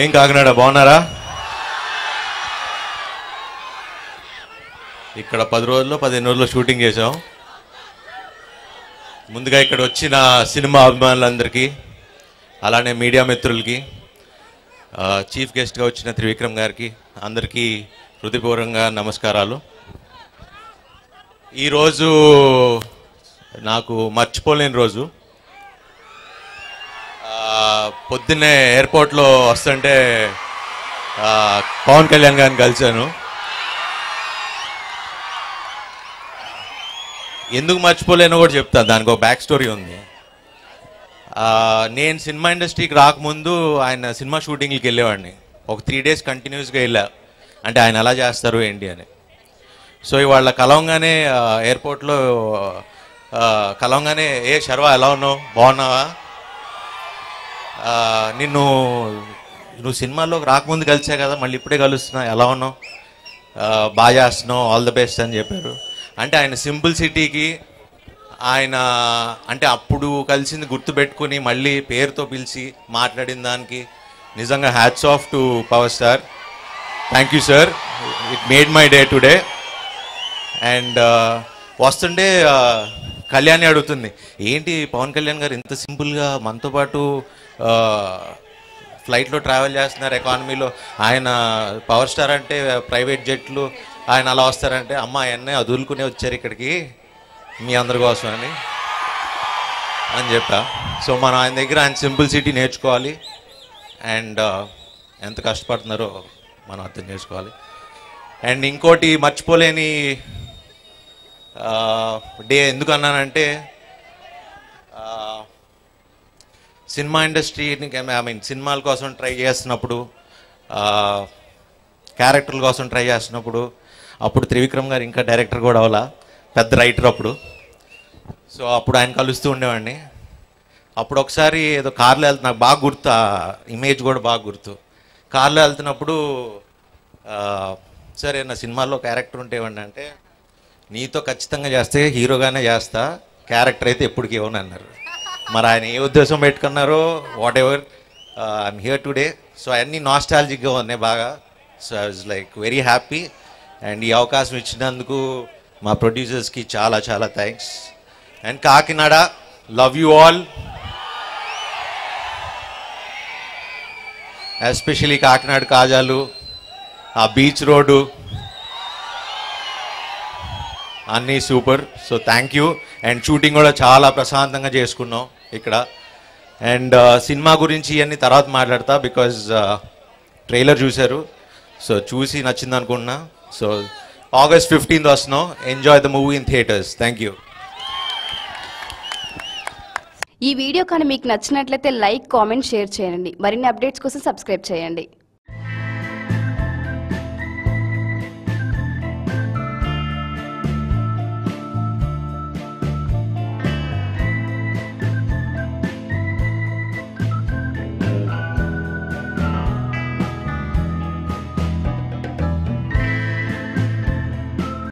ఏం కాకినాడ బాగున్నారా? ఇక్కడ 10 రోజుల్లో 15 రోజుల్లో షూటింగ్ చేశాం. ముందుగా ఇక్కడ వచ్చిన సినిమా అభిమానులందరికీ అలానే మీడియా మిత్రులకి చీఫ్ గెస్ట్గా వచ్చిన త్రివిక్రమ్ గారికి అందరికీ హృదయపూర్వకంగా నమస్కారాలు. ఈరోజు నాకు మర్చిపోలేని రోజు. పొద్దున్నే ఎయిర్పోర్ట్లో వస్తుంటే పవన్ కళ్యాణ్ గారిని కలిశాను. ఎందుకు మర్చిపోలేనో కూడా చెప్తాను, దానికి ఒక బ్యాక్ స్టోరీ ఉంది. నేను సినిమా ఇండస్ట్రీకి రాకముందు ఆయన సినిమా షూటింగ్కి వెళ్ళేవాడిని. ఒక 3 days కంటిన్యూస్గా వెళ్ళా. అంటే ఆయన అలా చేస్తారు ఏంటి అని. సో ఇవాళ కలవంగానే ఎయిర్పోర్ట్లో కలవంగానే ఏ శర్వా ఎలా ఉన్నావు, బాగున్నావా, నువ్వు సినిమాలోకి రాకముందు కలిసా కదా, మళ్ళీ ఇప్పుడే కలుస్తున్నా, ఎలా ఉన్నావు, బాగా చేస్తున్నావు, ఆల్ ద బెస్ట్ అని చెప్పారు. అంటే ఆయన సింపుల్ సిటీకి ఆయన అంటే అప్పుడు కలిసింది గుర్తుపెట్టుకుని మళ్ళీ పేరుతో పిలిచి మాట్లాడిన దానికి నిజంగా hats off to power star. Thank you sir, it made my day today. And వస్తుండే కళ్యాణి అడుగుతుంది, ఏంటి పవన్ కళ్యాణ్ గారు ఇంత సింపుల్గా మనతో పాటు ఫ్లైట్లో ట్రావెల్ చేస్తున్నారు, ఎకానమీలో, ఆయన పవర్ స్టార్ అంటే ప్రైవేట్ జెట్లు, ఆయన అలా వస్తారంటే, అమ్మ ఆయన్నే అదులుకునే వచ్చారు ఇక్కడికి మీ అందరి కోసం అని చెప్పా. సో మనం ఆయన దగ్గర ఆయన సింపుల్ సిటీ నేర్చుకోవాలి, అండ్ ఎంత కష్టపడుతున్నారో మనం అర్థం చేసుకోవాలి. అండ్ ఇంకోటి మర్చిపోలేని డే ఎందుకు అన్నానంటే, సినిమా ఇండస్ట్రీని సినిమాల కోసం ట్రై చేస్తున్నప్పుడు, క్యారెక్టర్ల కోసం ట్రై చేస్తున్నప్పుడు, అప్పుడు త్రివిక్రమ్ గారు ఇంకా డైరెక్టర్ కూడా అవ్వాలా, పెద్ద రైటర్ అప్పుడు. సో అప్పుడు ఆయన కలుస్తూ ఉండేవాడిని. అప్పుడు ఒకసారి ఏదో కార్లో వెళ్తు, నాకు బాగా గుర్తు ఇమేజ్ కూడా బాగా గుర్తు. కార్లో వెళ్తున్నప్పుడు సరే నా సినిమాల్లో క్యారెక్టర్ ఉంటేవాడిని అంటే, నీతో ఖచ్చితంగా చేస్తే హీరోగానే చేస్తా, క్యారెక్టర్ అయితే ఎప్పటికీ ఇవ్వను అన్నారు. మరి ఆయన ఏ ఉద్దేశం పెట్టుకున్నారో, whatever, I'm here today. So అవన్నీ నాస్టాలజిక్గా ఉన్నాయి బాగా. So I was like very happy. And ఈ అవకాశం ఇచ్చినందుకు మా ప్రొడ్యూసర్స్కి చాలా చాలా thanks. And Kakinada, love you all, especially Kakinada కాజాలు, ఆ బీచ్ రోడ్డు అన్నీ super. So thank you. And shooting కూడా చాలా ప్రశాంతంగా చేసుకున్నాం ఇక్కడ. అండ్ సినిమా గురించి ఇవన్నీ తర్వాత మాట్లాడతా, బికాజ్ ట్రైలర్ చూశారు, సో చూసి నచ్చింది అనుకుంటున్నా. సో August 15th వస్తున్నాం. Enjoy the movie in theatres. Thank you. ఈ వీడియో కానీ మీకు నచ్చినట్లయితే లైక్, కామెంట్, షేర్ చేయండి. మరిన్ని అప్డేట్స్ కోసం సబ్స్క్రైబ్ చేయండి.